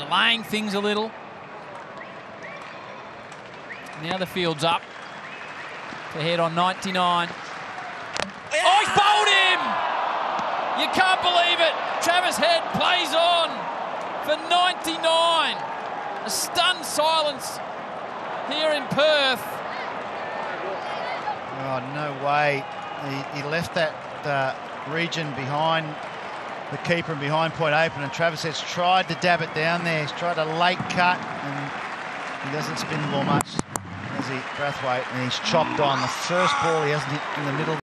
delaying things a little. Now the field's up. The Head on 99. Oh, he's bowled him! You can't believe it. Travis Head plays on for 99. A stunned silence here in Perth. Oh, no way. He left that region behind the keeper and behind point open, and Travis Head's tried to dab it down there. He's tried a late cut, and he doesn't spin the ball much. Brathwaite, and he's chopped on the first ball. He hasn't hit in the middle.